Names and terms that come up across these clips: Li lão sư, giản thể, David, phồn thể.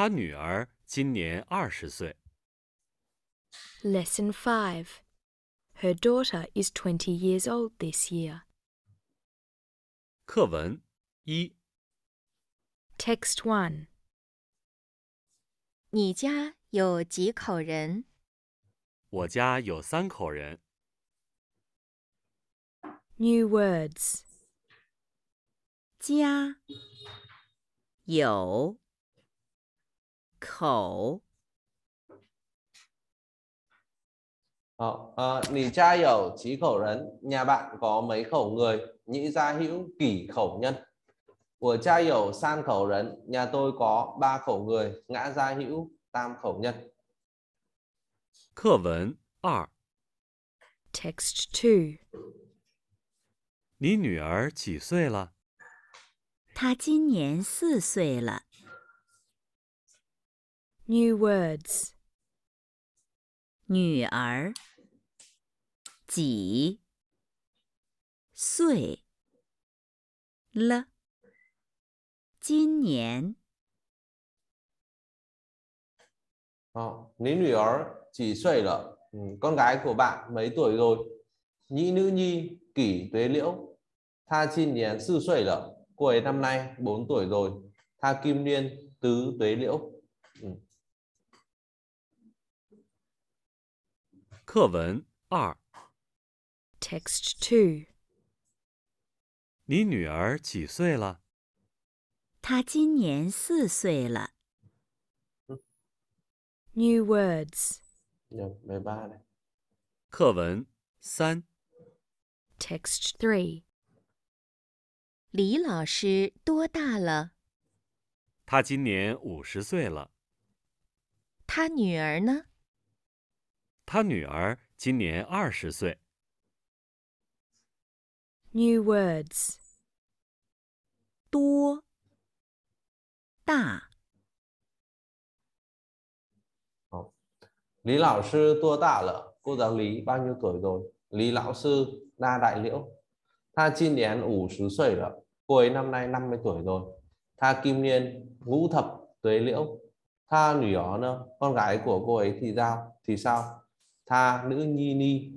他女儿今年20岁。 Lesson 5. Her daughter is 20 years old this year. 课文1 Text 1. 你家有几口人？我家有3口人。 New words. 家有口。 Hậu, nì cha hiểu chí khẩu rấn, nhà bạn có mấy khẩu người, nhĩ gia hữu kỷ khẩu nhân. Của cha hiểu san khẩu rấn, nhà tôi có 3 khẩu người, ngã gia hữu tam khẩu nhân. Khơ vấn 2 Text 2 Nì nữ 兒幾歲了? 她今年4岁了。 New words. 女儿几岁了？今年。哦，你女儿几岁了？con gái của bạn mấy tuổi rồi? Nhĩ nữ nhi kỷ tuế liễu, tha chín niên sư xuôi lợ. Cô ấy năm nay 4 tuổi rồi, tha kim niên tứ tuế liễu. 课文2 Text 2你女儿几岁了？她今年4岁了。New words 课文3 Text 3李老师多大了？她今年50岁了。她女儿呢？ 他女儿今年20岁。New words. 多大？好，李老师多大了？cô giáo Lý bao nhiêu tuổi rồi? Lý lão sư đa đại liễu. Tha chín niên 50岁了，cô ấy năm nay 50tuổi rồi. Tha kim niên ngũ thập tuế liễu. Tha nữ nhỏ nữa, con gái của cô ấy thì sao? Tha nữ nhi ni,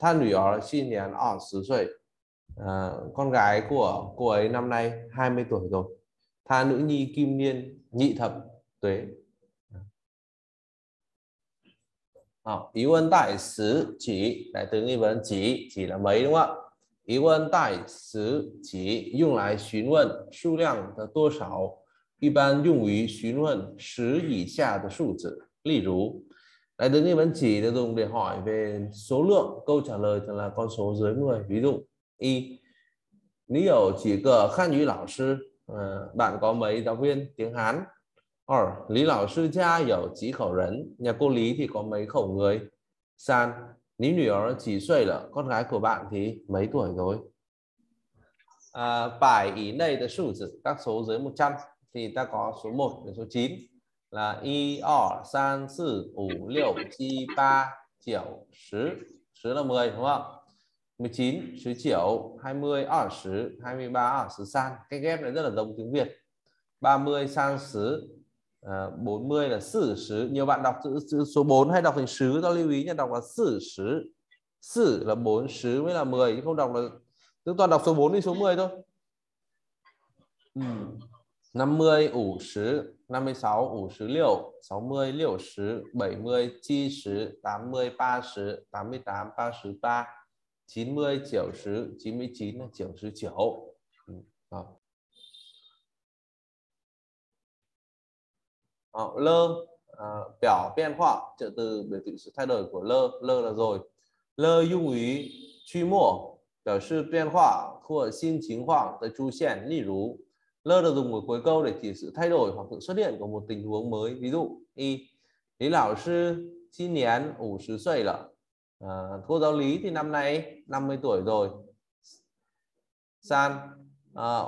tha nữ ở xin niên 20岁, con gái của cô ấy năm nay 20tuổi rồi. Tha nữ nhi kim niên nhị thập tuế. Ý quân tại xứ chỉ, đại từ nghi vấn chỉ là mấy đúng không ạ? Ý quân tại xứ chỉ dùng lại xuyến luận số lượng là tô sảo, y ban dùng ý xuyến luận 10以下 的数字. Lý rú đại từ nghi vấn chỉ được dùng để hỏi về số lượng, câu trả lời thường là con số dưới 10. Ví dụ y lý hiểu chỉ cờ khăn như lão sư, bạn có mấy giáo viên tiếng Hán? Or Lý lão sư cha hiểu chỉ khẩu rấn, nhà cô Lý thì có mấy khẩu người? San lý nữ ở chỉ xuôi là con gái của bạn thì mấy tuổi rồi? Phải ý này là sử dụng các số dưới 100 thì ta có số 1 đến số 9 là 1, 2, 3, 4, 5, 6, 7, 8, 9, 10. 10 là 10 đúng không? 19, 19, 20, 20, 23, 20 san. Cái ghép này rất là giống tiếng Việt. 30 san sứ, 40 là sử sứ. Nhiều bạn đọc chữ số 4 hay đọc thành sứ, ta lưu ý nha, đọc là sử sứ. Sử là 4, sứ mới là 10, chứ không đọc là chúng ta đọc số 4 đi số 10 thôi. 50, 50 56, 56, 60, 60, 70, 70, 80, 80, 88, 83, 90, 90, 99, 99. Lơ, biểu biên hóa, trợ từ biểu thị sự thay đổi của lơ, lơ là rồi. Lơ dùng ý truy mộ, biểu sự biên hóa, của xin chính khoảng tới chú xẻn, lý rú. Lơ được dùng ở cuối câu để chỉ sự thay đổi hoặc sự xuất hiện của một tình huống mới. Ví dụ y Lý lão sư chín niên 50岁 là cô giáo Lý thì năm nay 50 tuổi rồi. San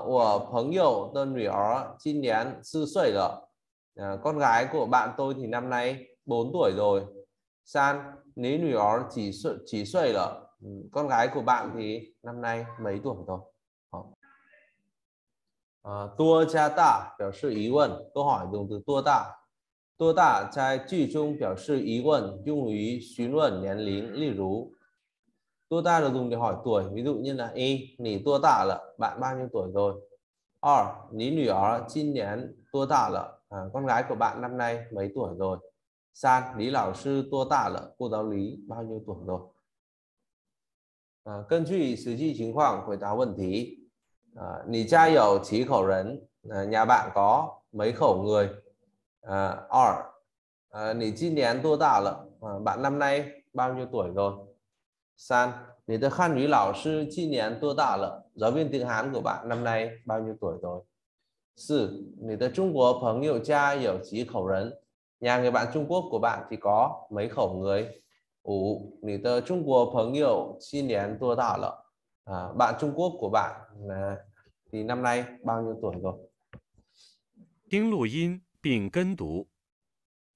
của phấn hiệu tên nữ ở chín niên 4岁 là con gái của bạn tôi thì năm nay 4 tuổi rồi. San nếu nữ ở chỉ xuôi là con gái của bạn thì năm nay mấy tuổi rồi? tua cha tạ biểu示疑问，câu hỏi dùng từ tua tạ. Tua tạ在句中表示疑问，用于询问年龄，例如tua tạ được dùng để hỏi tuổi, ví dụ như là nì tua tạ lợ, bạn bao nhiêu tuổi rồi? Nì nỉ ở chín nén tua tạ lợ, con gái của bạn năm nay mấy tuổi rồi? San, Lý lão sư tua tạ lợ, cô giáo Lý bao nhiêu tuổi rồi? Căn cứ thực tế tình huống hồi đáp vấn đề. Nì gia dầu chí khẩu rấn, nhà bạn có mấy khẩu người? Nì chín nén tua tạ lợ, bạn năm nay bao nhiêu tuổi rồi? San, Nì tớ khăn Lý lão sư chín nén tua tạ lợ, giáo viên tiếng Hán của bạn năm nay bao nhiêu tuổi rồi? Sư, Nì tớ Trung Quốc phóng nhiều cha dầu chí khẩu rấn, nhà người bạn Trung Quốc của bạn thì có mấy khẩu người? Nì tớ Trung Quốc phóng nhiều chín nén tua tạ lợ, bạn Trung Quốc của bạn thì năm nay bao nhiêu tuổi rồi? 听录音并跟读，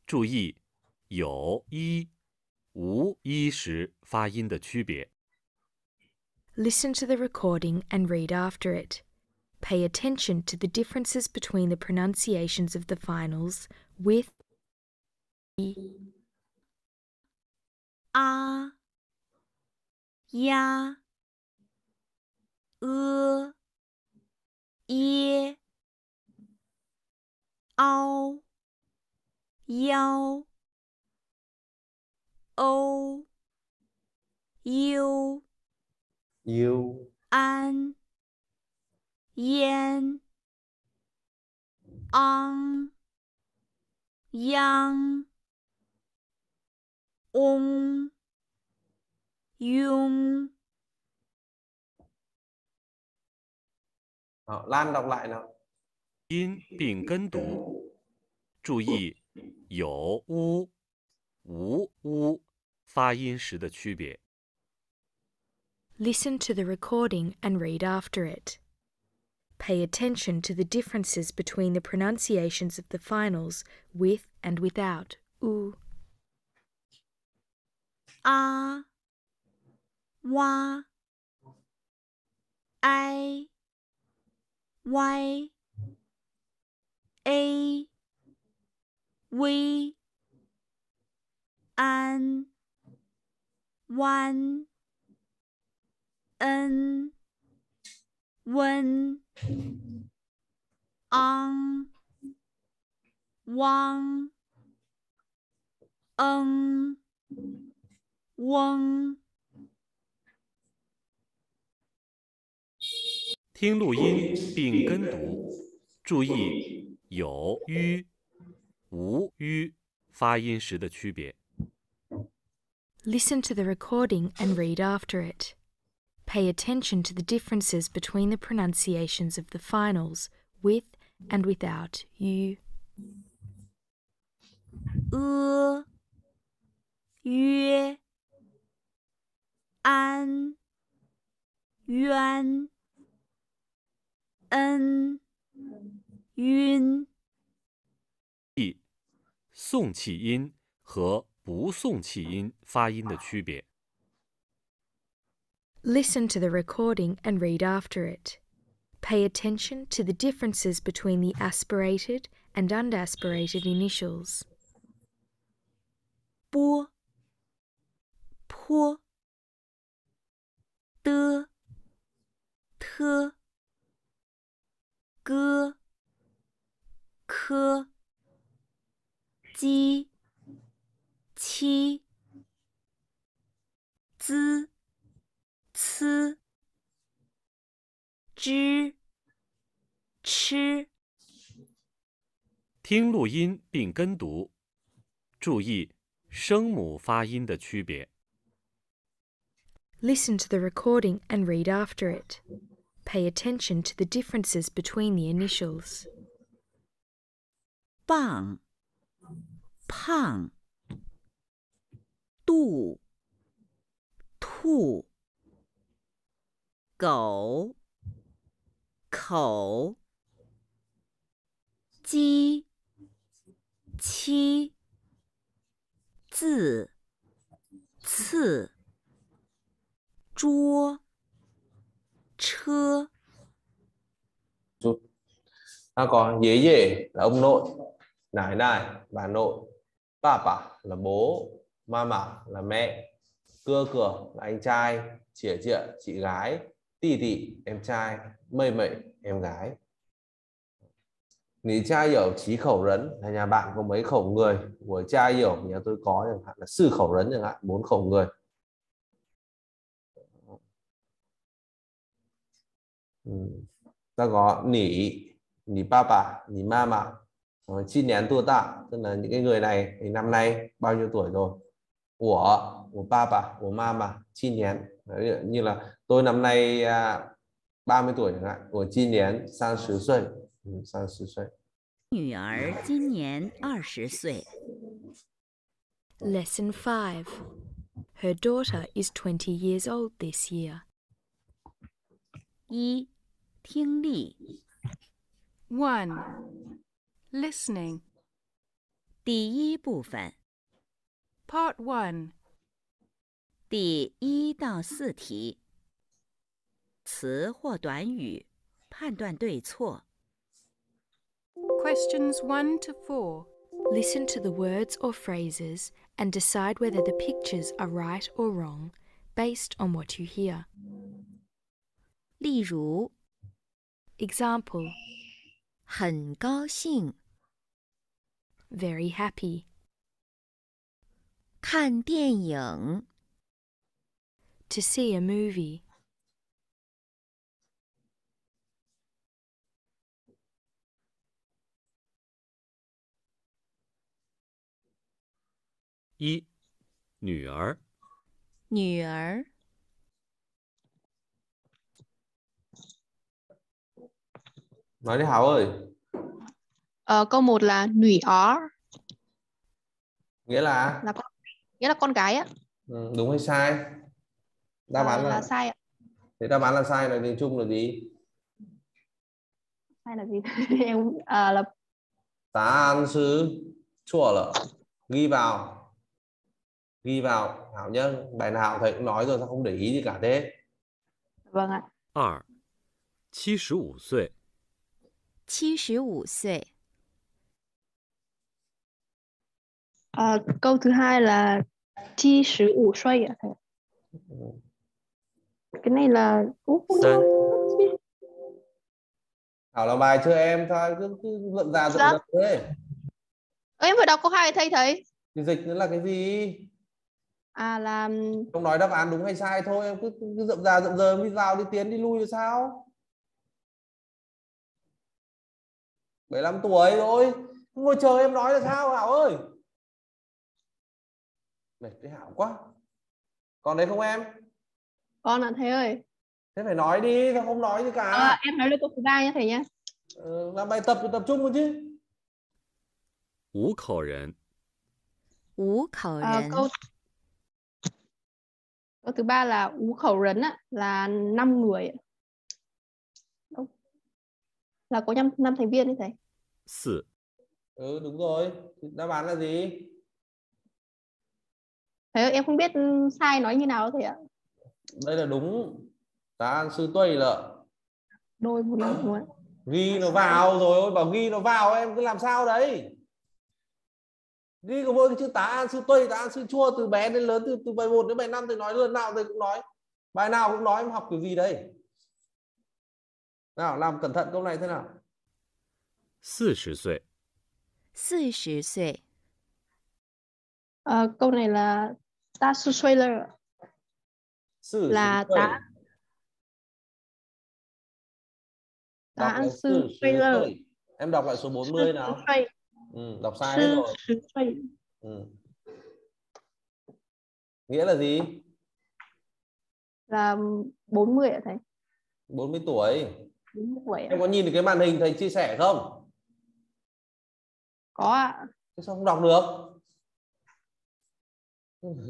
注意有一、无一时发音的区别。Listen to the recording and read after it. Pay attention to the differences between the pronunciations of the finals with 啊、呀、耶、凹、腰、欧、幽、安、烟、昂、央、翁、雍。Lan đọc lại nào. Yin bình cân đủ. Chú ý, yếu u, wu u, phát yin shi de khu biệt. Listen to the recording and read after it. Pay attention to the differences between the pronunciations of the finals with and without u. A, wa, ai. Y, A, V, An, Wan, N, Wen, Ang, Wang, Ng, Wang. 听录音并跟读，注意有吁、无吁发音时的区别。Listen to the recording and read after it. Pay attention to the differences between the pronunciations of the finals with and without u. 约、安、渊。恩、晕。送气音和不送气音发音的区别。Listen to the recording and read after it. Pay attention to the differences between the aspirated and undaspirated initials. 波、坡、的、特。哥、科、鸡、七、滋、呲、知、吃。听录音并跟读，注意声母发音的区别。Listen to the recording and read after it. Pay attention to the differences between the initials. 棒、胖、肚、兔、狗、口、鸡、七、字、次、桌。车， Còn dễ dễ là ông nội, nải nải bà nội, papa là bố, mama là mẹ, cưa cửa là anh trai, chìa chìa chị gái, tì tì em trai, mây mây em gái. Nị trai hiểu chí khẩu rấn là nhà bạn có mấy khẩu người, của trai hiểu nhà tôi có chẳng hạn là sư khẩu rấn chẳng hạn 4 khẩu người. Ta có nỉ, nỉ papa, nỉ mama, chi nén tua tạ, tức là những cái người này thì năm nay bao nhiêu tuổi rồi, của papa, của mama, chi nén. Đấy, như là tôi năm nay 30 tuổi chẳng hạn, của chi nén sang 10 tuổi. 女儿今年20岁. Lesson 5. Her daughter is 20 years old this year. 1. 听力 1. Listening 第一部分 Part 1 第1到4题 词或短语 判断对错 Questions 1 to 4. Listen to the words or phrases and decide whether the pictures are right or wrong based on what you hear. 例如 Example 很高兴 Very happy 看电影 To see a movie 1. 女儿 Nói đi Hảo ơi. Câu 1 là nủy ó. Nghĩa là? Nghĩa là con gái á. Ừ, đúng hay sai? Đáp án là sai ạ. Thế đáp án là sai là tiếng Trung là gì? Sai là gì? Là án sứ chua lợ. Ghi vào Hảo nhá. Bài nào thầy cũng nói rồi sao không để ý gì cả thế? Vâng ạ. 75岁 75岁 Câu thứ hai là 75岁 ạ thầy. Cái này là Thảo làm bài chưa em? Thôi cứ luận ra rồi thế. Em vừa đọc câu 2 thầy thấy. Thì dịch nữa là cái gì? Là không nói đáp án đúng hay sai thôi, em cứ rậm ra rậm rờ đi vào đi tiến đi lui rồi sao? 75 tuổi rồi, ngồi chờ em nói là sao Hảo ơi? Mệt cái Hảo quá. Còn đấy không em? Con ạ thầy ơi. Thế phải nói đi, sao không nói gì cả. Em nói lên câu thứ 3 nhé thầy nhé. Làm bài tập thì tập trung vào chứ. 五口人 câu thứ 3 là 五口人 á, là 5 người. Đúng. Là có 5 thành viên đấy thầy. 4. Ừ đúng rồi. Đáp án là gì? Thầy ơi, em không biết sai nói như nào thầy ạ. Đây là đúng. Ta sư tuây lợ. Đôi một lần luôn. Ghi nó vào rồi ôi, bảo ghi nó vào em cứ làm sao đấy. Ghi có mỗi cái chữ tá an sư tuây, tá an sư chua từ bé đến lớn, từ bài 1 đến bài 5 thầy nói lần nào thầy cũng nói. Bài nào cũng nói, em học cái gì đây? Nào, làm cẩn thận câu này thế nào? 40岁 40岁 câu này là tá sư xuôi là tá an sư xuôi lơ. Em đọc lại số 40 nào. Đọc sai hết rồi. Nghĩa là gì? Là 40 ạ thầy. 40 tuổi. 40 tuổi. Em có nhìn được cái màn hình thầy chia sẻ không? Có ạ. Thế sao không đọc được?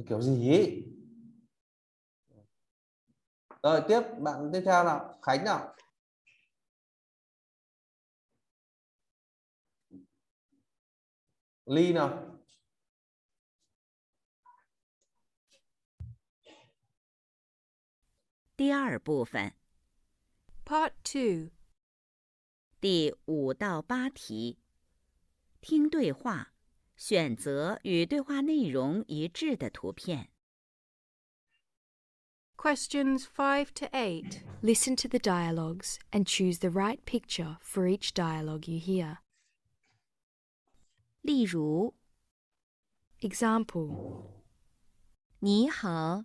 Kiểu gì ấy? Rồi tiếp, bạn tiếp theo nào, Khánh nào. 李 nào. 第二部分 Part 2第5到8题，听对话，选择与对话内容一致的图片。Questions 5 to 8. Listen to the dialogues and choose the right picture for each dialogue you hear. 例如 Example 你好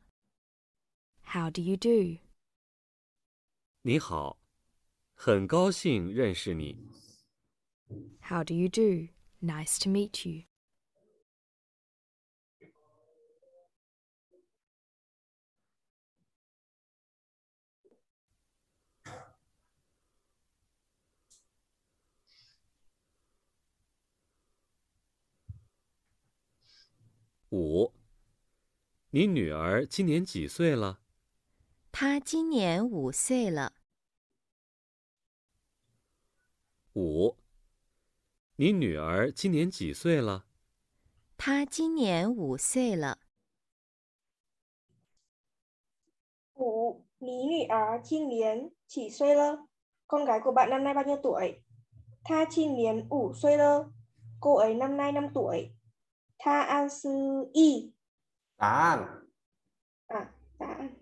How do you do? 你好，很高兴认识你。 How do you do? Nice to meet you. 5. 你女儿今年几岁了？她今年5岁了。 5. 你女儿今年几岁了？她今年5岁了。 5. 你女儿今年几岁了？ Con gái của bạn năm nay bao nhiêu tuổi? Tha chín niên 5 tuổi lơ. Cô ấy năm nay 5 tuổi. Tha an sư y. Đá an. Đá an.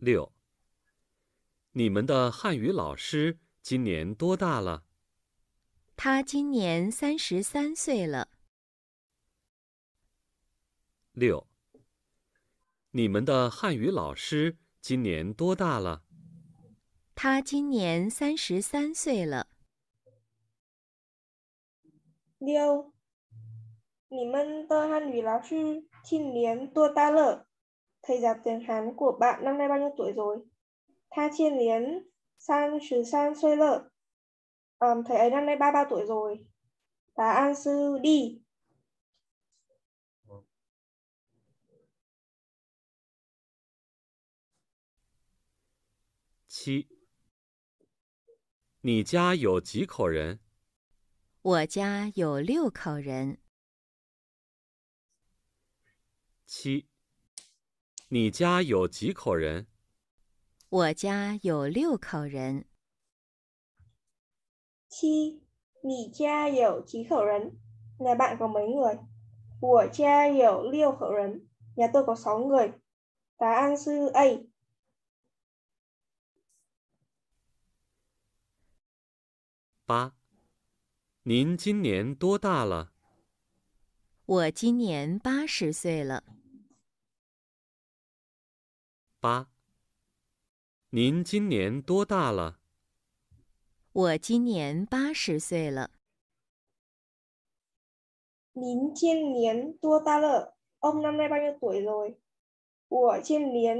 6. 你们的汉语老师今年多大了？他今年33岁了。 6. 你们的汉语老师今年多大了？他今年33岁了。 6. 你们的汉语老师今年多大了？Thầy giáo tiếng Hàn của bạn năm nay bao nhiêu tuổi rồi? Tha chiên liến sang sử sang xuê lợ. Thầy ấy năm nay 33 tuổi rồi. Tá an sư đi. 7. 你家有几口人？我家有6口人。 7. 你家有几口人？我家有6口人。7. 你家有几口人？ Nhà bạn có mấy người? 我家有6口人。 Nhà tôi có 6 người. Tá an sư A. 8. 您今年多大了？我今年80岁了。 8. 您今年多大了？我今年80岁了。您今年多大了？ Ông năm nay bao nhiêu tuổi rồi? 我今年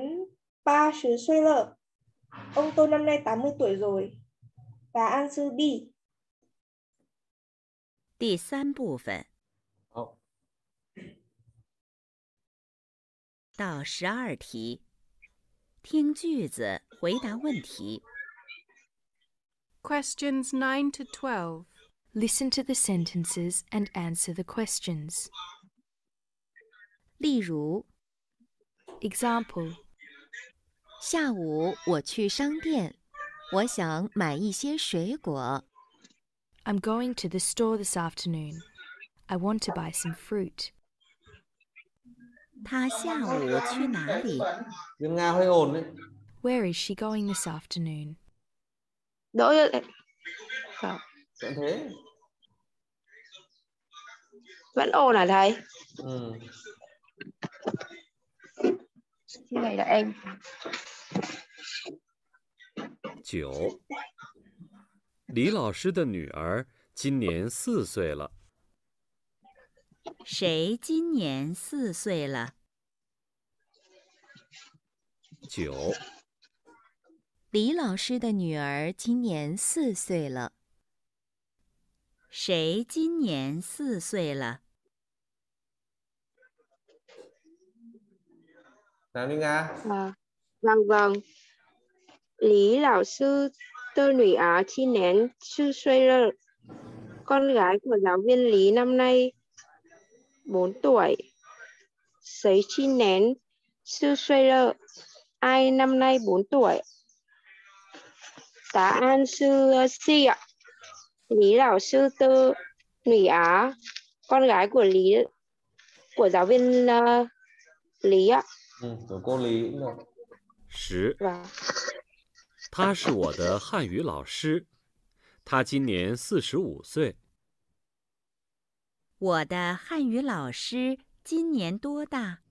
80岁了。 Ông tôi năm nay 80 tuổi rồi. 答案是 B。 第3部分。好。到12题。 听句子，回答问题。Questions 9 to 12. Listen to the sentences and answer the questions. 例如 ，Example. 下午我去商店，我想买一些水果。I'm going to the store this afternoon. I want to buy some fruit. 她下午去哪里？ Where is she going this afternoon? 怎么thế? Vẫn ồn à thầy? Cái này là em. 9. 李老师的女儿今年4岁了。 谁今年4岁了？ 9. 李老师的女儿今年4岁了。谁今年4岁了？ Vâng. Lý lão sư tôi nữ á chi nén sư xuê lợ. Con gái của giáo viên Lý năm nay 4 tuổi. Sấy chi nén sư Schreier, ai năm nay 4 tuổi? Tá an sư Si ạ. Lý lão sư tư Nủy Á, con gái của giáo viên Lý ạ. Của cô Lý cũng được. 10. 他是我的汉语老师，他今年45岁。我的汉语老师今年多大？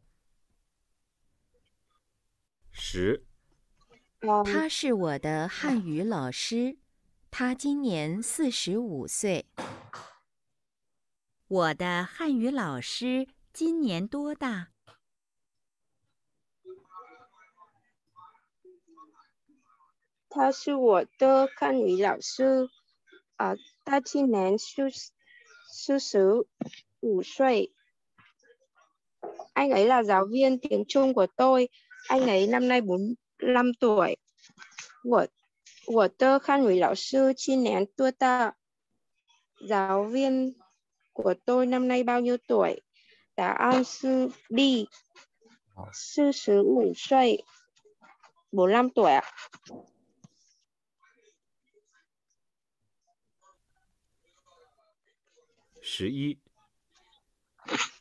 10. 他是我的汉语老师，他今年45岁。我的汉语老师今年多大？ 他是我的汉语老师，他今年45岁。Anh ấy là giáo viên tiếng Trung của tôi. Anh ấy năm nay 45 tuổi. Của tôi khăn người lão sư chi nén tua ta. Giáo viên của tôi năm nay bao nhiêu tuổi? Đã an sư đi sư sứ ngủ xoay 45 tuổi ạ. 11.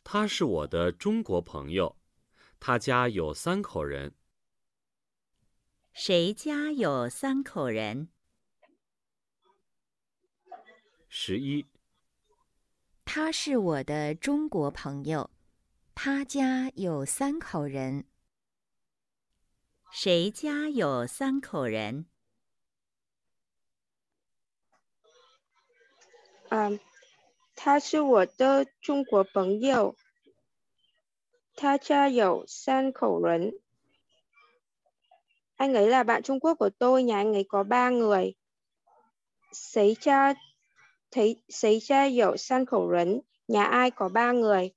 他是我的中国朋友，他家有3口人。谁家有3口人？ 11. 他是我的中国朋友，他家有3口人。谁家有3口人？ 他是我的中国朋友，他家有3口人。 Anh ấy là bạn Trung Quốc của tôi, nhà anh ấy có 3 người. Sấy cha dậu san khẩu rấn, nhà ai có 3 người?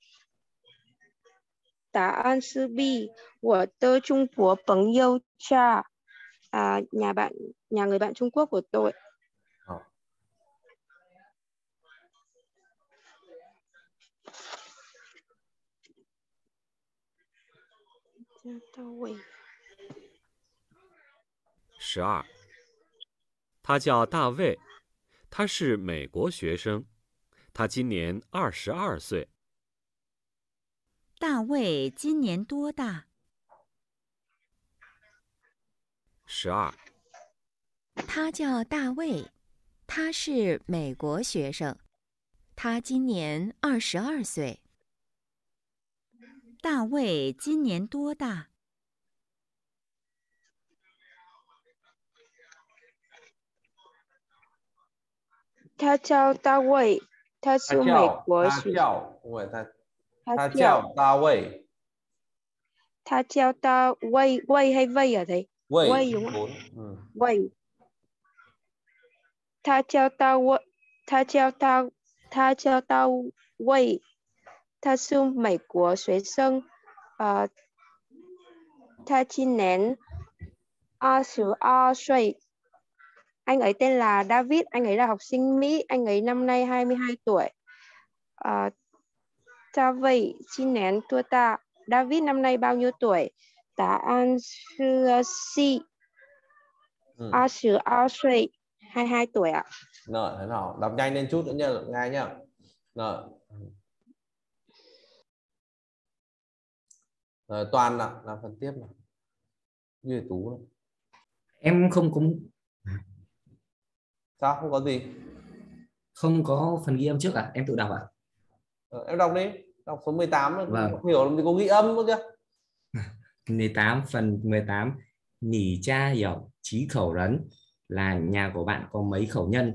Tá an sư bi, của tôi Trung Quốc bằng yêu cha, nhà người bạn Trung Quốc của tôi. 12. 他叫大卫，他是美国学生，他今年22岁。大卫今年多大？ 12. 他叫大卫，他是美国学生，他今年22岁。大卫今年多大？ 他叫大卫，他是美国学生。他叫大卫。他叫大卫，卫还卫啊？对，卫有卫。他叫大卫，他是美国学生。他今年22岁。 Anh ấy tên là David, anh ấy là học sinh Mỹ, anh ấy năm nay 22 tuổi. Ta vậy, xin nén tua ta. David năm nay bao nhiêu tuổi? Ta an sư si. A sư ao suy, 22 tuổi ạ. Rồi, thế nào? Đọc nhanh lên chút nữa nha, nghe nhá. Rồi. Rồi, Toàn ạ, làm phần tiếp nào. Như Tú này. Em không cũng... Sao không có gì? Không có phần ghi âm trước à? Em tự đọc ạ. Em đọc đi, đọc số 18. Vâng. Không hiểu làm gì có ghi âm nữa chứ. 18 phần 18. Nỉ cha hiểu 9 khẩu rấn là nhà của bạn có mấy khẩu nhân?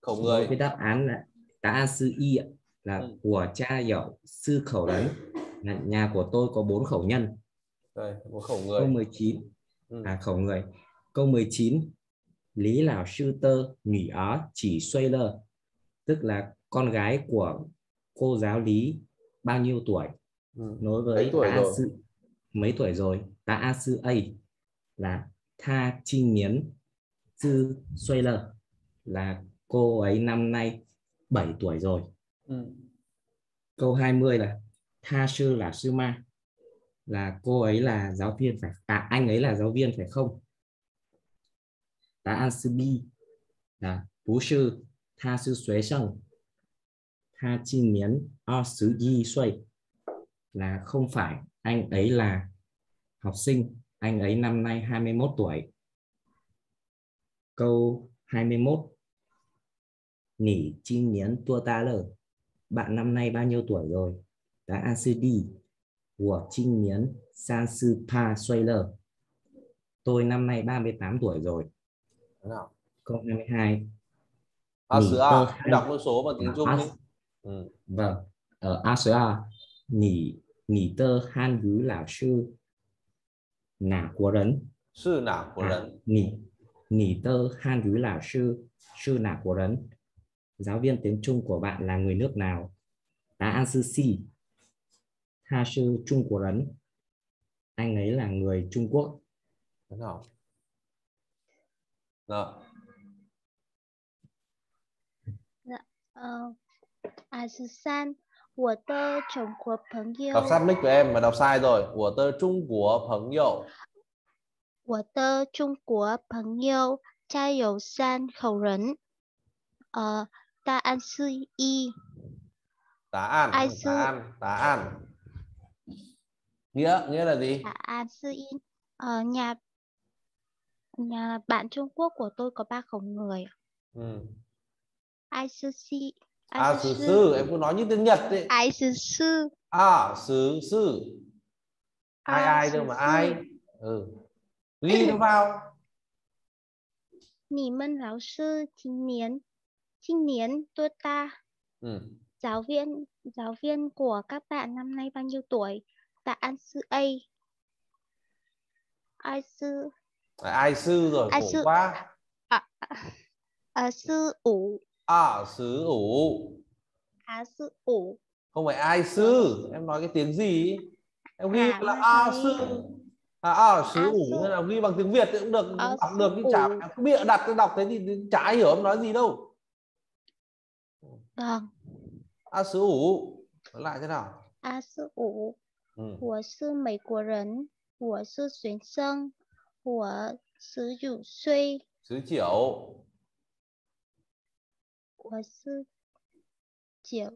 Khẩu người. Cái đáp án là tá sư y ạ, là của cha hiểu 4 khẩu rấn là nhà của tôi có 4 khẩu nhân. Đây, 4 khẩu người. Câu 19. À, khẩu người. Câu 19. Lý lão sư tơ nghỉ ở chỉ xoay lơ, tức là con gái của cô giáo Lý bao nhiêu tuổi? Nối với mấy tuổi rồi? Ta a sư a là tha chi nghiến sư xoay lơ là cô ấy năm nay 7 tuổi rồi. Câu 20 là Tha sư là sư ma, là cô ấy là giáo viên phải, à anh ấy là giáo viên phải không? Đáp án sư bi là bố sư tha sư xuế sân tha chi miến o sứ di xuôi, là không phải, anh ấy là học sinh, anh ấy năm nay 21 tuổi. Câu 21 nỉ chi miến tua ta lờ, bạn năm nay bao nhiêu tuổi rồi? Đáp án sư đi của chi miến san sư pa xuôi lờ, tôi năm nay 38 tuổi rồi. Câu 22 ASA, đọc một số bằng tiếng Trung nhé. Vâng, ở ASA Nì tơ han ngữ lão sư nà của rấn, sư nà của rấn. Nì tơ han ngữ lão sư sư nà của rấn, giáo viên tiếng Trung của bạn là người nước nào? Đá an sư si tha sư Trung của rấn, anh ấy là người Trung Quốc. Đúng không? À sư san của tơ chồng của phấn yêu, đọc sát mic của em mà đọc sai rồi, của tơ Trung của phấn yêu, của tơ Trung của phấn yêu cha dầu san khẩu rấn. Ta an sư y tá an, ai sư tá an nghĩa là gì? Tá an sư y ở nhà bạn Trung Quốc của tôi có 3 khẩu người. Ai sư si, ai sư sư, em cứ nói như tiếng Nhật đấy. Ai sư sư, à sư sư, ai đâu mà ai, ghi nó vào. Nì mân lão sư chinh niên tôi ta, giáo viên của các bạn năm nay bao nhiêu tuổi? Tạ an sư ai, ai sư rồi, khổ quá. Sư ủ, sư ủ, sư ủ, không phải ai sư, em nói cái tiếng gì em ghi là sư, sư ủ, là ghi bằng tiếng Việt thì cũng được, đọc được chứ chả cứ bịa đặt đọc thế thì chả hiểu em nói gì đâu. Sư ủ nói lại thế nào? Sư ủ của sư mấy của rấn, của sư xuyến sân, của sư dụ suy, sư chiểu, của sư chiểu.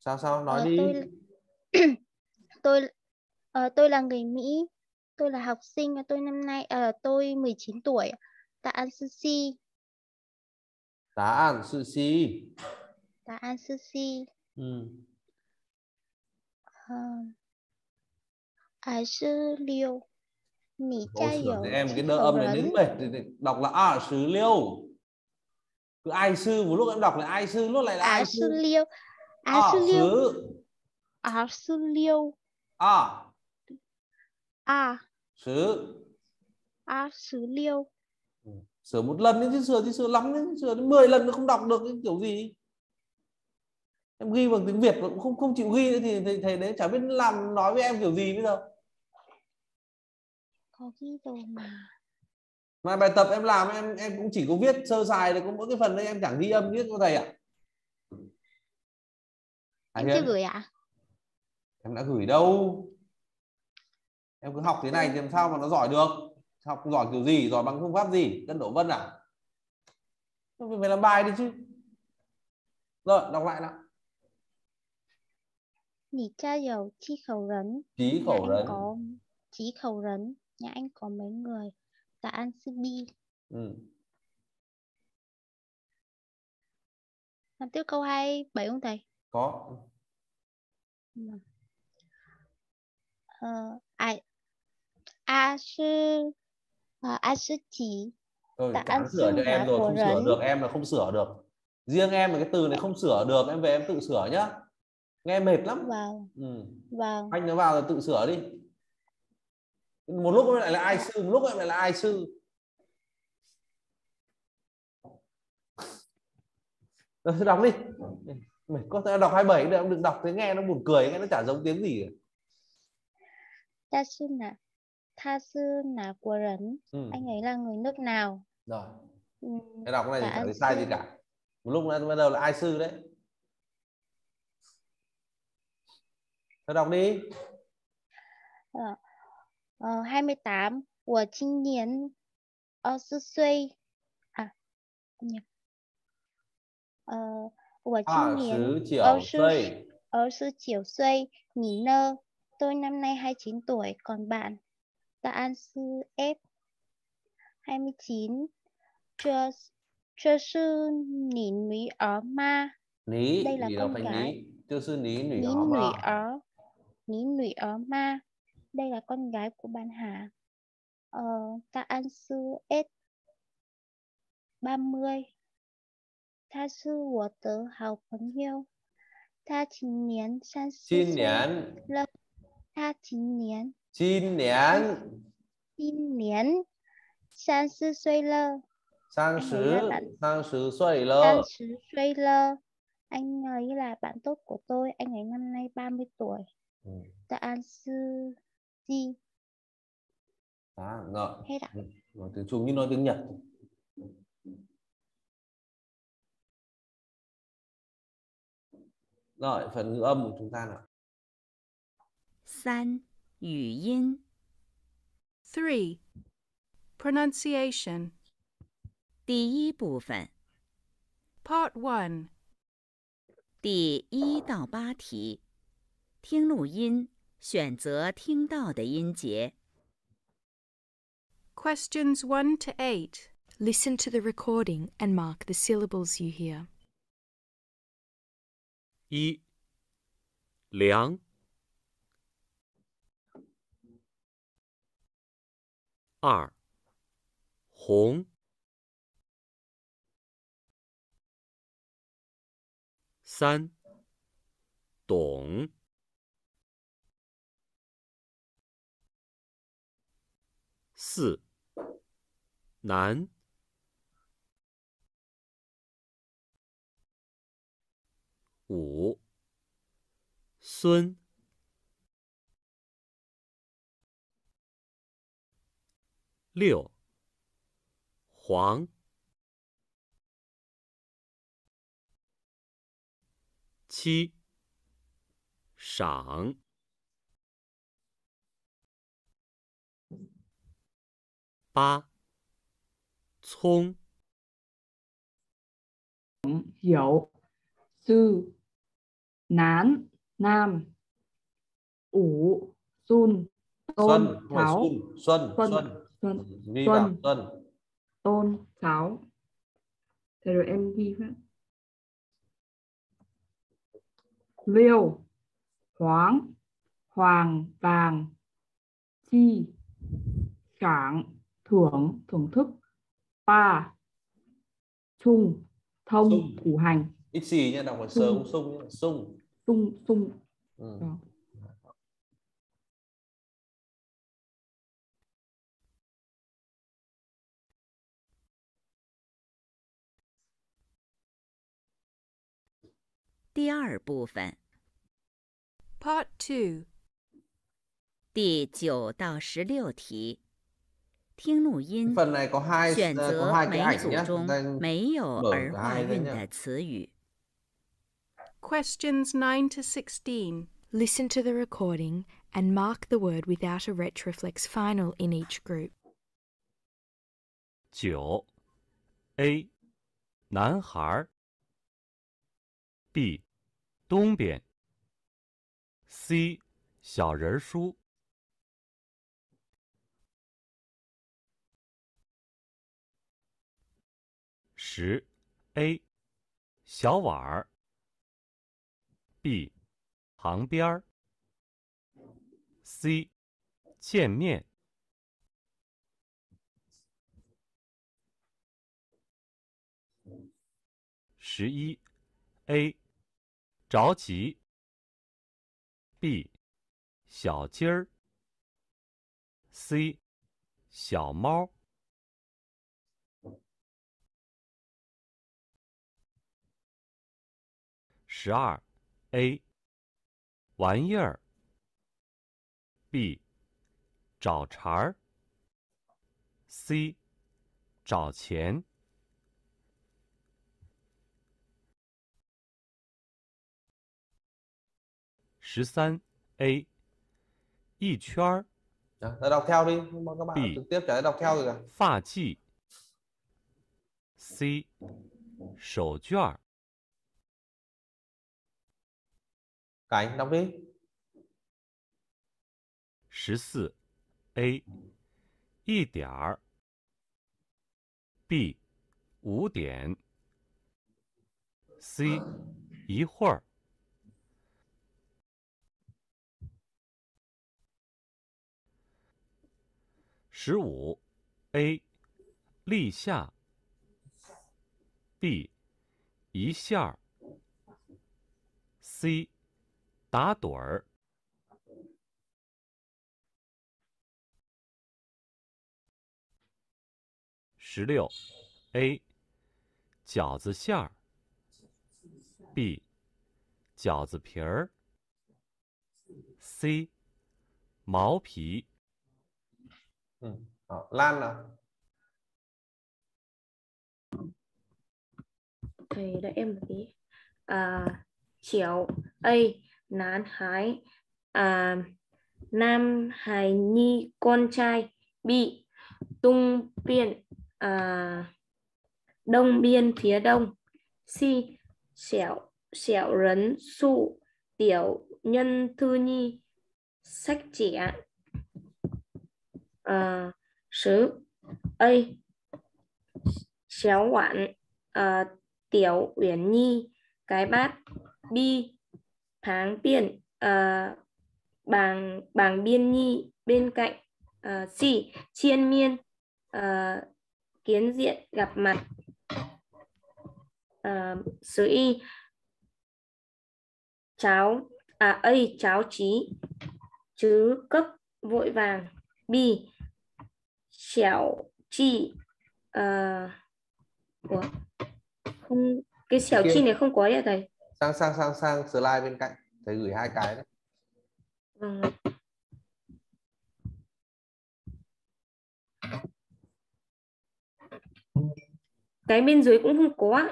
Sao nói đi. Tôi là người Mỹ, tôi là học sinh, tôi năm nay tôi 19 tuổi. Tạ an sư si. Sư liêu nỉ cha hiểu em cái đỡ âm này đến mệt, đọc là sư liêu, cứ ai sư một lúc em đọc là ai sư lúc lại là ai sư liêu, sư liêu sư liêu, sửa một lần đến sửa lắm đến sửa đến 10 lần nó không đọc được cái kiểu gì. Em ghi bằng tiếng Việt mà cũng không chịu ghi nữa thì thầy đấy chả biết làm nói với em kiểu gì bây giờ. Có ghi đâu mà bài tập em làm em cũng chỉ có viết sơ sài, cũng có cái phần đấy em chẳng ghi âm viết cho thầy ạ. Em chưa gửi ạ? Em đã gửi đâu. Em cứ học thế này thì làm sao mà nó giỏi được? Học giỏi kiểu gì? Giỏi bằng phương pháp gì? Cân độ vân à? Mình phải làm bài đi chứ. Rồi đọc lại nào. Nỉ cha dầu chi khẩu rấn, chí khẩu rấn, nhà anh có mấy người? Tạ an sư bi. Làm tiếp câu 27 không thầy? Có. Sư chỉ. Tạ an sư sửa được em rồi, không sửa được em là không sửa được. Riêng em là cái từ này không sửa được, em về em tự sửa nhá. Nghe mệt lắm. Anh nó vào rồi tự sửa đi. Một lúc em lại là ai sư, một lúc em lại là ai sư. Rồi đọc đi. Mày có thể đọc 27 được, đừng đọc thế nghe nó buồn cười, nghe nó chả giống tiếng gì cả. Tha sư nà của rấn, anh ấy là người nước nào? Rồi. Cái đọc này thì chả sai gì cả. Một lúc mới đầu là ai sư đấy. Thôi đọc đi. 28, 我今年 20岁. 我今年 29岁. 你呢? Tôi năm nay 29 tuổi. Còn bạn? Tạ An Sư F. 29. Chưa sư nỉ núi ở ma. Ní, đây là con gái. Chưa sư ní núi ở ma. Ní núi ở ma. Đây là con gái của bạn Hà. Tạ An Sư S. 30. Tha sư của tớ hào phấn yêu. Tha chín niên san sư. Tha chín niên. San sư suy lơ. San sư suy lơ. Anh ấy là bạn tốt của tôi. Anh ấy năm nay 30 tuổi. Tạ An Sư Di. Rồi. Hết ạ. Nói tiếng Trung như nói tiếng Nhật. Rồi, phần ngữ âm của chúng ta nào. 3. Ngữ音. 3. Pronunciation. 第一部分. Part 1. 第1到8题. 听录音, 选择听到的音节. Questions 1 to 8. Listen to the recording and mark the syllables you hear. 一 量 2 红 3 懂 4 难 5 孙 6 黄 7 赏 8 葱 有 sư nán nam 5 sun tôn 6 xuân tôn 6. Thế rồi em ghi phát liêu hoáng hoàng vàng chi cảng thưởng thức ba trung thông thủ hành ít gì nha, đọc là sớm sung. Part 2. 第9到16题. Phần này có hai cái ảnh nhé. Questions 9 to 16. Listen to the recording and mark the word without a retroflex final in each group. 9 A 男孩 B 东边 C 小人书 10 A 小碗儿 B 旁边儿 C 见面 11 A 着急 B 小鸡儿 C 小猫 12 A 玩意儿 B 找茬儿 C 找钱 13 A. Y chuan. Đó, đọc theo đi, các bạn trực tiếp trả lời đọc theo rồi cả. Phà chi. C. Sổ chuan. Cảnh, đọc đi. 14. A. Y điểm. B. 5 điểm. C. 一会儿。 15. A. 立夏 B. 一下 C. 打盹儿 16. A. 饺子馅儿 B. 饺子皮儿 C. 毛皮 Đó, Lan nào. Thầy đợi em một tí. Chiều A. Nán hái Nam hài nhi con trai B. Tung biên Đông biên phía đông C. Xẻo xẻo rấn sụ tiểu nhân thư nhi sách trẻ sứ A. Xéo quản tiểu uyển nhi cái bát B. Tháng biên bàng biên nhi bên cạnh C. Chiên miên kiến diện gặp mặt sứ Y. Cháo A. Cháo trí chứ cấp vội vàng B. Xẻo chi ủa? Không, cái xẻo chi này không có đấy thầy. Sang slide bên cạnh thầy gửi hai cái đấy. Vâng. Cái bên dưới cũng không có.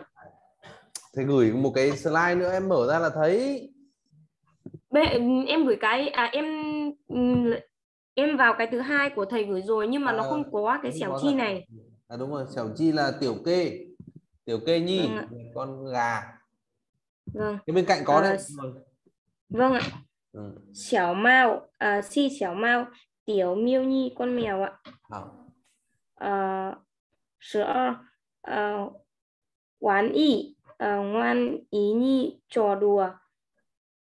Thầy gửi một cái slide nữa em mở ra là thấy. Em gửi cái em vào cái thứ hai của thầy gửi rồi nhưng mà nó không có cái xẻo chi này. Đúng rồi, xẻo chi là tiểu kê nhi, con gà. Vâng. Cái bên cạnh có đấy. Vâng ạ. Xẻo mao, si xẻo mao, tiểu miêu nhi con mèo ạ. Sữa quán y, ngoan ý nhi trò đùa.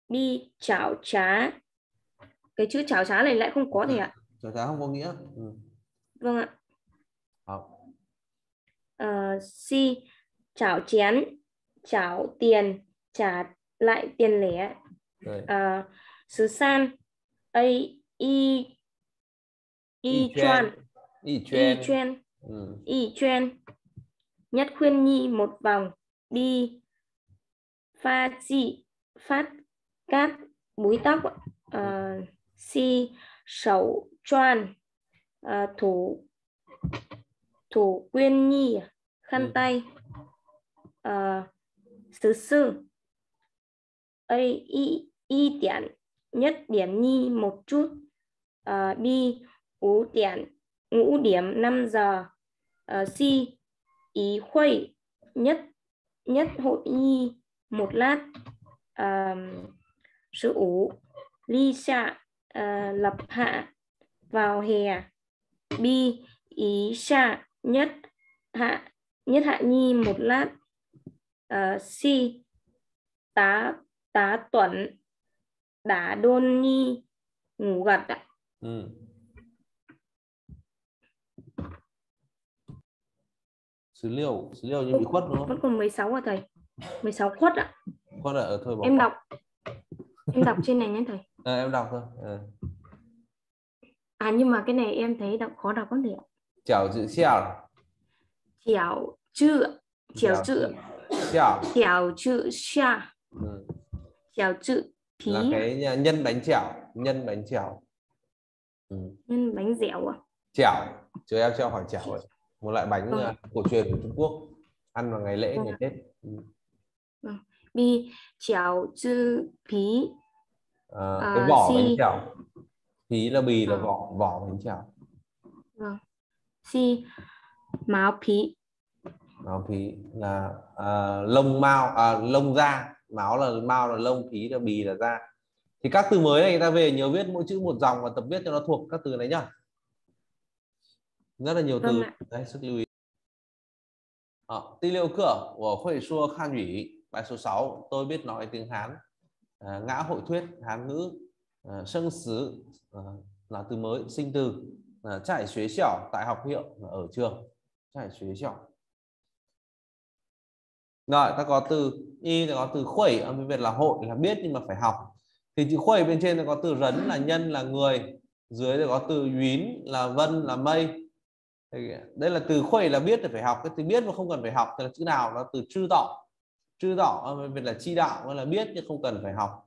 Đi chảo trá. Cái chữ chảo trá này lại không có thì ạ. Chảo trá không có nghĩa. Vâng ạ. Si chảo chén, chảo tiền, trả lại tiền lẻ. Sứ san A. Y chuyên nhất khuyên nhi một vòng đi. Pha chi phát cát búi tóc si sầu choan thủ quyên nhi khăn tay sứ sư A. Y tiện nhất điểm nhi một chút B. Ngũ điểm 5 giờ C. Ý khuây nhất hội nhi một lát sứ ủ ly xạ lập hạ vào hè B. Ý xạ nhất hạ nhi một lát C. tá tuẩn đã đôn nhi ngủ gật ạ. Sứ liêu như bị khuất đúng không? Vẫn còn 16 à thầy? 16 khuất ạ. Khuất ạ, thôi bỏ. Em đọc. Em đọc trên này nhé thầy. Em đọc thôi. Nhưng mà cái này em thấy đọc khó đọc lắm thầy ạ. Chảo chữ xèo. Chảo chữ xèo. Chảo chữ phí là cái nhân bánh chảo nhân bánh dẻo à? Chảo chứ em cho hỏi chảo rồi. Một loại bánh cổ truyền của Trung Quốc ăn vào ngày lễ ngày Tết. Bi chảo chữ phí Cái vỏ bánh trèo. Tí là bì, là vỏ bánh trèo. Si máu phí là lông mao, lông da. Máu là lông, phí là bì là da. Thì các từ mới này người ta về nhớ viết mỗi chữ một dòng và tập viết cho nó thuộc các từ này nhá. Rất là nhiều từ. Đấy, sức lưu ý. Tí liệu cửa của Hội Xua Khan Nhủy. Bài số 6, tôi biết nói tiếng Hán. Ngã hội thuyết, Hán ngữ. Sân xứ là từ mới, sinh từ. Trải xuế xẻo, tại học hiệu là ở trường. Trải xuế xẻo. Rồi, ta có từ y, ta có từ khuẩy, âm tiếng Việt là hội, là biết nhưng mà phải học. Thì chữ khuẩy bên trên ta có từ rấn là nhân, là người. Dưới thì có từ yến là vân, là mây. Đây là từ khuẩy là biết thì phải học. Cái từ biết mà không cần phải học thì là chữ nào? Là từ chư tỏ. Chư tỏ việc là chi đạo, là biết nhưng không cần phải học.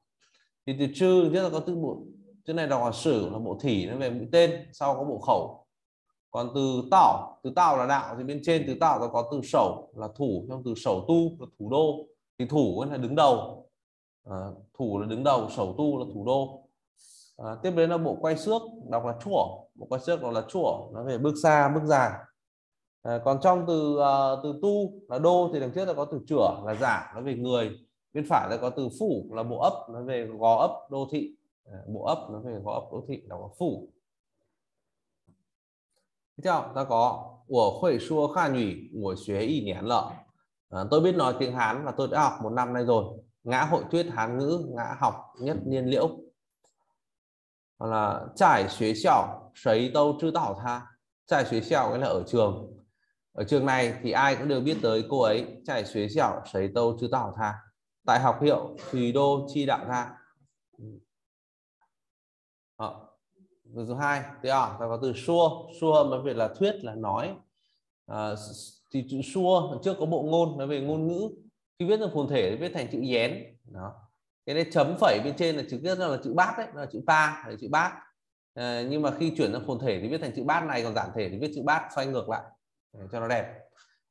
Thì từ chư trước là có từ bộ, chữ này đọc là sử, là bộ thỉ, nó về mũi tên, sau có bộ khẩu. Còn từ tỏ, từ tảo là đạo, thì bên trên từ tảo nó có từ sẩu là thủ, trong từ sẩu tu là thủ đô. Thì thủ là đứng đầu, thủ là đứng đầu, sẩu tu là thủ đô. Tiếp đến là bộ quay xước, đọc là chủa. Bộ quay xước đó là chủa, nó về bước xa, bước dài. Còn trong từ từ tu là đô, thì đằng trước là có từ chửa là giả, nó về người. Bên phải là có từ phủ là bộ ấp, nó về gò ấp đô thị. Bộ ấp nó về gò ấp đô thị, đọc là phủ. Tiếp theo ta có của Hội Xua Khan Nhủy của Xuế Y Nhén Lợ. Tôi biết nói tiếng Hán và tôi đã học một năm nay rồi. Ngã hội thuyết Hán ngữ, ngã học nhất niên liễu. Là trải xuế xẻo, sấy tâu chư tảo tha. Trải xuế xẻo cái là ở trường. Ở trường này thì ai cũng đều biết tới cô ấy. Trải xuế xẻo, sấy tâu chư tảo tha. Tại học hiệu, thùy đô chi đạo tha. Từ số 2, ta có từ xua. Xua âm tiếng Việt là thuyết, là nói. Thì chữ xua trước có bộ ngôn, nói về ngôn ngữ. Khi viết trong phồn thể thì viết thành chữ yén. Đó. Cái này chấm phẩy bên trên là chữ viết là chữ bát đấy, là chữ ta, là chữ bát. Nhưng mà khi chuyển sang phồn thể thì viết thành chữ bát này, còn giản thể thì viết chữ bát xoay ngược lại để cho nó đẹp.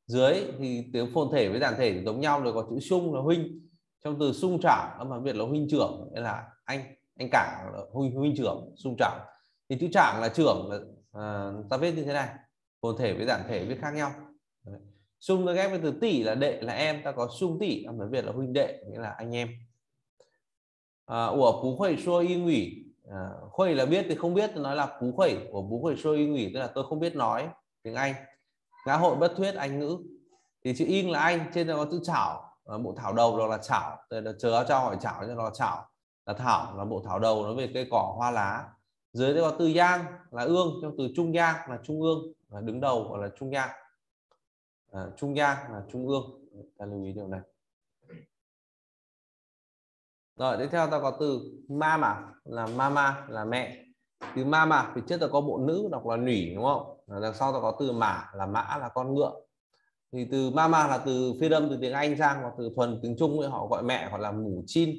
Dưới thì tiếng phồn thể với giản thể thì giống nhau, rồi có chữ sung là huynh. Trong từ sung trảo âm tiếng Việt là huynh trưởng, nên là anh cả huynh trưởng, sung trảo. Thì chữ trảng là trưởng, ta viết như thế này. Phồn thể với giản thể viết khác nhau. Sung ta ghép với từ tỷ là đệ, là em, ta có sung tỷ, âm tiếng Việt là huynh đệ, nghĩa là anh em. Của Phú Khuẩy Xua Y Ngủy. Khuẩy là biết, thì không biết thì nói là Phú Khuẩy. Của Phú Khuẩy Xua Y Ngủy, tức là tôi không biết nói tiếng Anh. Ngã hội bất thuyết Anh ngữ. Thì chữ in là anh, trên đó có chữ chảo. Bộ thảo đầu đó là chảo, chờ cho hỏi chảo cho nó chảo. Là thảo, là bộ thảo đầu, nó về cây cỏ hoa lá. Dưới đây có từ giang là ương, trong từ trung giang là trung ương, là đứng đầu gọi là trung giang. Trung giang là trung ương, ta lưu ý điều này. Rồi, tiếp theo ta có từ mama là mẹ. Từ mama thì trước ta có bộ nữ đọc là nủy, đúng không? Đằng sau ta có từ mã là con ngựa. Thì từ mama là từ phiên âm từ tiếng Anh sang, hoặc từ thuần tiếng Trung họ gọi mẹ gọi là mủ chin.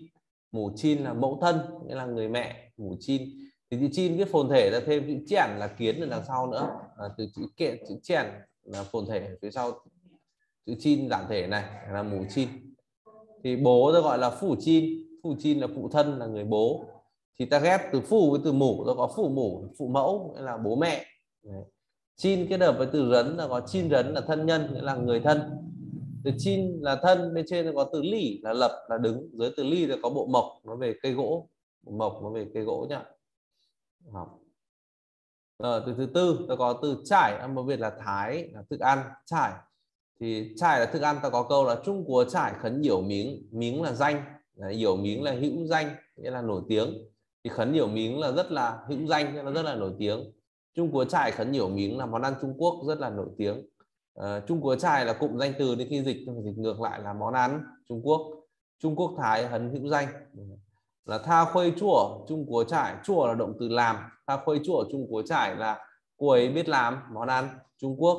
Mủ chin là mẫu thân, nghĩa là người mẹ, mủ chin. Thì chữ chin viết phồn thể là thêm chữ chèn là kiến ở đằng sau nữa. Từ chữ kiện, chữ chèn là phồn thể phía sau chữ chin giản thể này là mủ chin. Thì bố ta gọi là phủ chin. Phụ chin là phụ thân, là người bố. Thì ta ghép từ phụ với từ mủ, nó có phụ mủ, phụ mẫu, nghĩa là bố mẹ. Đấy. Chin kết hợp với từ rấn là có chin rấn là thân nhân, nghĩa là người thân. Từ chin là thân, bên trên có từ lỉ là lập, là đứng. Dưới từ lỉ là có bộ mộc, nó về cây gỗ. Bộ mộc nó về cây gỗ nhá. Rồi, từ thứ tư ta có từ trải, âm tiếng Việt là thái, là thức ăn. Trải thì trải là thức ăn, ta có câu là Trung Quốc trải khấn hiểu miếng. Miếng là danh, hiểu miếng là hữu danh, nghĩa là nổi tiếng. Thì khấn hiểu miếng là rất là hữu danh, nghĩa là rất là nổi tiếng. Trung Quốc trải khấn hiểu miếng là món ăn Trung Quốc rất là nổi tiếng. Trung Quốc trải là cụm danh từ, đến khi dịch ngược lại là món ăn Trung Quốc. Trung Quốc thái hấn hữu danh là tha khuây chủa Trung Quốc trải. Chủa là động từ làm, tha khuây chủa Trung Quốc trải là cô ấy biết làm món ăn Trung Quốc.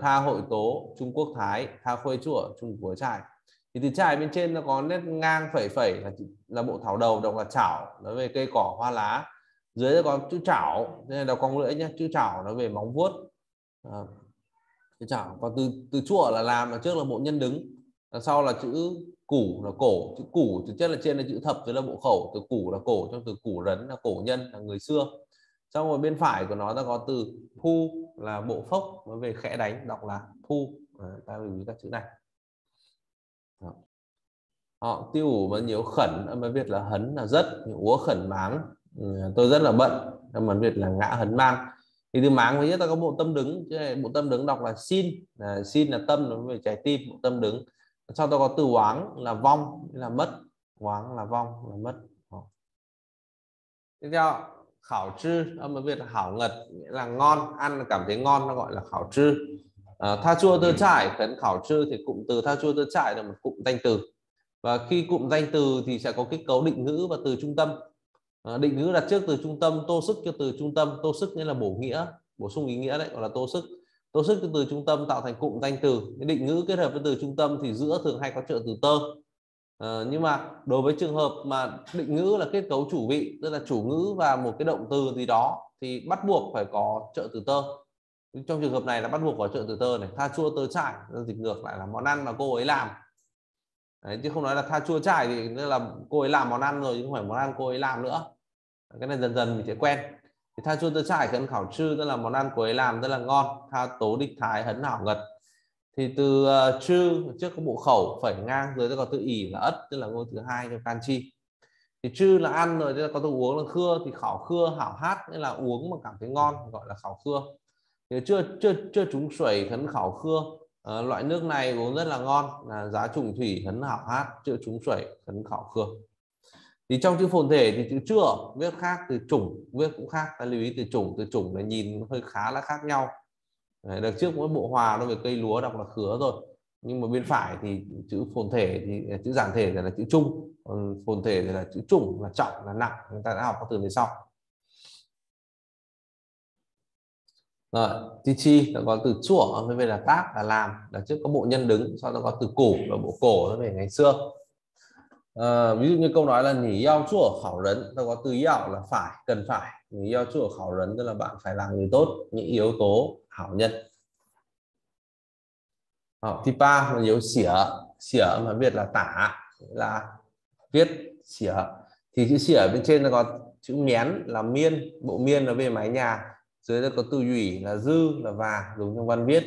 Tha hội tố Trung Quốc thái, tha khuây chủa Trung Quốc trải. Thì từ trải bên trên nó có nét ngang phẩy phẩy là bộ thảo đầu, đọc là chảo, nó về cây cỏ hoa lá. Dưới nó có chữ chảo, nên là con lưỡi nhé, chữ chảo nó về móng vuốt. Chảo. Còn từ chủa là làm, trước là bộ nhân đứng, sau là chữ Củ là cổ, chữ củ thực chất là trên là chữ thập rồi là bộ khẩu, từ củ là cổ, trong từ củ rấn là cổ nhân là người xưa. Xong rồi bên phải của nó ta có từ thu là bộ phốc, nó về khẽ đánh đọc là thu. Ta lưu ý các chữ này. Họ tiêu ủ mà nhiều khẩn, âm Việt là hấn là rất, úa khẩn máng, tôi rất là bận, âm Việt là ngã hấn mang. Thì từ máng với ta có bộ tâm đứng, bộ tâm đứng đọc là xin, xin là tâm, nó về trái tim, bộ tâm đứng. Sau đó có từ hoáng là vong, là mất, hoáng là vong, là mất. Tiếp theo khảo trư, âm Việt là hảo ngật, nghĩa là ngon, ăn cảm thấy ngon, nó gọi là khảo trư. Tha chua tơ trải, khấn khảo trư thì cụm từ tha chua tơ trải là một cụm danh từ. Và khi cụm danh từ thì sẽ có kết cấu định ngữ và từ trung tâm. Định ngữ đặt trước từ trung tâm, tô sức cho từ trung tâm, tô sức nghĩa là bổ nghĩa, bổ sung ý nghĩa đấy, gọi là tô sức. Tô sức cho từ trung tâm tạo thành cụm danh từ. Định ngữ kết hợp với từ trung tâm thì giữa thường hay có trợ từ tơ. Nhưng mà đối với trường hợp mà định ngữ là kết cấu chủ vị, tức là chủ ngữ và một cái động từ gì đó thì bắt buộc phải có trợ từ tơ. Trong trường hợp này là bắt buộc có trợ từ tơ này, tha chua tơ trải, dịch ngược lại là món ăn mà cô ấy làm. Đấy, chứ không nói là tha chua trải thì là cô ấy làm món ăn rồi, chứ không phải món ăn cô ấy làm nữa. Cái này dần dần mình sẽ quen. Thì tha chua tơ trải khấn khảo trư, tức là món ăn cô ấy làm rất là ngon. Tha tố địch thái hấn hảo ngật. Thì từ trư trước có bộ khẩu phẩy ngang, dưới có từ ỉ là ất, tức là ngôi thứ hai cho can chi. Thì trư là ăn rồi, tức là có từ uống là khưa, thì khảo khưa hảo hát, tức là uống mà cảm thấy ngon gọi là khảo khưa. Thì chưa trúng xuẩy khấn khảo khưa. Loại nước này uống rất là ngon, là giá trùng thủy hấn hảo hát, chữa trúng xuẩy hấn khảo khương. Thì trong chữ phồn thể thì chữ chữa viết khác, từ chủng viết cũng khác. Ta lưu ý từ chủng là nhìn hơi khá là khác nhau. Đợt trước mỗi bộ hòa nó về cây lúa đọc là khứa rồi, nhưng mà bên phải thì chữ phồn thể thì chữ giản thể là chữ trung, còn phồn thể thì là chữ chủng, là trọng, là nặng. Chúng ta đã học các từ này sau. Rồi, thì chi nó có từ chủa với về là tác là làm, là trước có bộ nhân đứng, sau đó có từ củ là bộ cổ về ngày xưa. Ví dụ như câu nói là nhỉ yao chủa khảo rấn, nó có từ yao là phải, cần phải, nhỉ yao chủa khảo rấn tức là bạn phải làm người tốt, những yếu tố hảo nhân. Thì pa là yếu xỉa, xỉa mà Việt là tả, là viết xỉa. Thì chữ xỉa bên trên nó có chữ mién là miên, bộ miên là về mái nhà. Dưới đây có từ ủy là dư là và, dùng trong văn viết.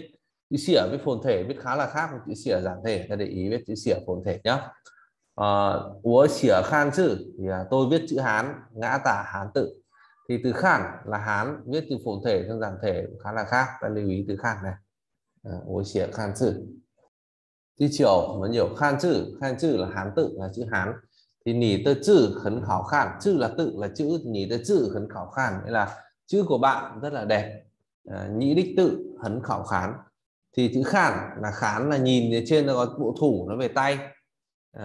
Chữ xỉa với phồn thể viết khá là khác với chữ xỉa giản thể, ta để ý viết chữ xỉa phồn thể nhé. Úa xỉa khan chữ thì tôi viết chữ Hán, ngã tả Hán tự. Thì từ khan là Hán, viết từ phồn thể sang giản thể cũng khá là khác, ta lưu ý từ khan này. Úa xỉa khan chữ. Chữ chiều nó nhiều khan chữ là Hán tự, là chữ Hán. Thì nỉ tơ chữ khấn khảo khan, chữ là tự là chữ, nỉ tơ chữ khấn khảo khan nghĩa là chữ của bạn rất là đẹp, nhĩ đích tự hấn khảo khán. Thì chữ khán là nhìn, trên nó có bộ thủ nó về tay,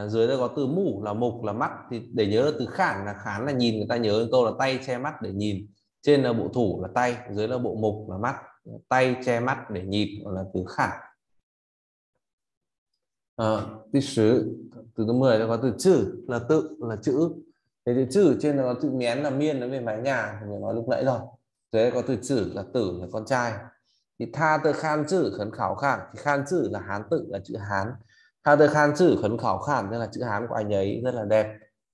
dưới nó có từ mủ là mục là mắt. Thì để nhớ là từ khán là nhìn, người ta nhớ câu là tay che mắt để nhìn, trên là bộ thủ là tay, dưới là bộ mục là mắt, tay che mắt để nhìn gọi là từ khán. Từ sứ, từ thứ 10 nó có từ chữ là tự là chữ. Thế thì chữ trên nó có chữ mién là miên, nó về mái nhà mình nói lúc nãy rồi. Thế có từ chữ là tử là con trai. Thì tha tơ khan chữ khấn khảo khan, thì khan chữ là Hán tự là chữ Hán. Tha tơ khan chữ khấn khảo khan tức là chữ Hán của anh ấy rất là đẹp.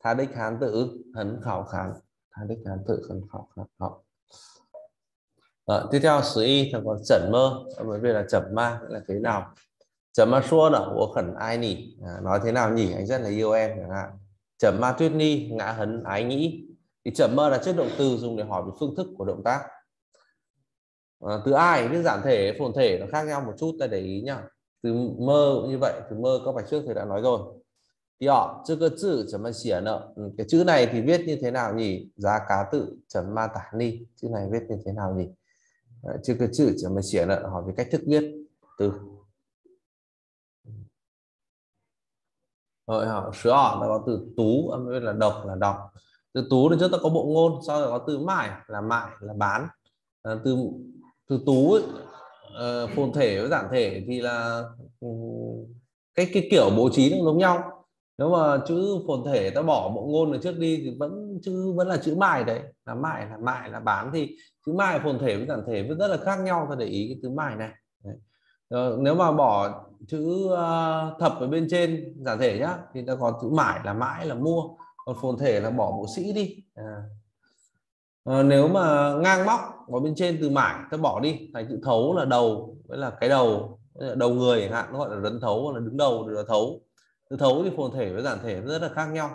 Tha đích Hán tự khấn khảo khan, tha đích Hán tự khấn khảo khan. Tiếp theo sử y thì còn chẩn mơ, bởi vì là chẩm ma là thế nào. Chẩm ma xuân ở của khẩn ai nhỉ, nói thế nào nhỉ, anh rất là yêu em chẳng hạn. Chẩm ma tuyết ni ngã hấn ái nhĩ. Thì chẩm mơ là chất động từ dùng để hỏi về phương thức của động tác. Từ ai viết giản thể phồn thể nó khác nhau một chút, ta để ý nhá. Từ mơ cũng như vậy, từ mơ các bài trước thì đã nói rồi. Thì họ chưa cơ chữ chẩm ma xỉa nợ, cái chữ này thì viết như thế nào nhỉ? Giá cá tự chẩm ma tả ni, chữ này viết như thế nào nhỉ? Chưa cơ chữ chẩm ma xỉa nợ hỏi về cách thức viết từ. Rồi họ sửa họ ta có từ tú, âm Việt là độc là đọc. Từ tú đến trước ta có bộ ngôn, sau đó có từ mãi là bán. Từ tú ấy, phồn thể với giản thể thì là cái kiểu bố trí nó giống nhau. Nếu mà chữ phồn thể ta bỏ bộ ngôn ở trước đi thì vẫn là chữ mãi đấy, là mãi là bán. Thì chữ mãi phồn thể với giản thể vẫn rất là khác nhau, ta để ý cái từ mãi này. Nếu mà bỏ chữ thập ở bên trên giả thể nhá, thì ta có chữ mãi là mua, còn phồn thể là bỏ bộ sĩ đi. Nếu mà ngang móc ở bên trên từ mãi ta bỏ đi thành chữ thấu là đầu, với là cái đầu, đầu người chẳng hạn, nó gọi là rấn thấu hoặc là đứng đầu là thấu. Từ thấu thì phồn thể với giản thể rất là khác nhau.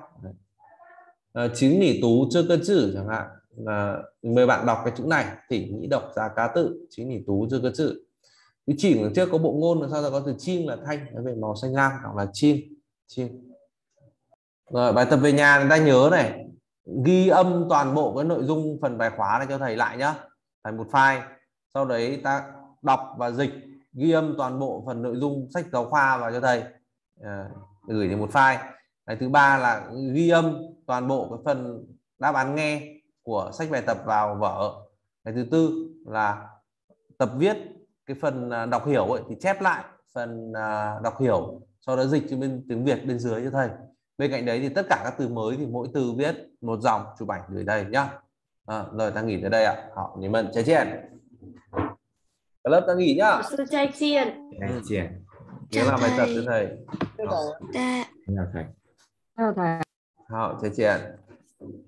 Chính nỉ tú chưa cơ chữ chẳng hạn, là mời bạn đọc cái chữ này thì nghĩ đọc ra cá tự, chính nỉ tú chưa cơ chữ. Cái chỉ đằng trước có bộ ngôn, đằng sau ta có từ chim là thanh, về màu xanh lam hoặc là chim. Rồi bài tập về nhà chúng ta nhớ này, ghi âm toàn bộ cái nội dung phần bài khóa này cho thầy lại nhá, thành một file. Sau đấy ta đọc và dịch, ghi âm toàn bộ phần nội dung sách giáo khoa vào cho thầy, gửi đến một file. Cái thứ ba là ghi âm toàn bộ cái phần đáp án nghe của sách bài tập vào vở. Cái thứ tư là tập viết cái phần đọc hiểu ấy, thì chép lại phần đọc hiểu, sau đó dịch cho bên tiếng Việt bên dưới cho thầy. Bên cạnh đấy thì tất cả các từ mới thì mỗi từ viết một dòng, chụp ảnh gửi đây nhá. Rồi ta nghỉ tới đây ạ. Học nhớ mần trái chuyện. Cả lớp ta nghỉ nhá. Trái chuyện. Nhớ làm bài tập cho thầy. Chào thầy. Chào thầy. Học trái chuyện.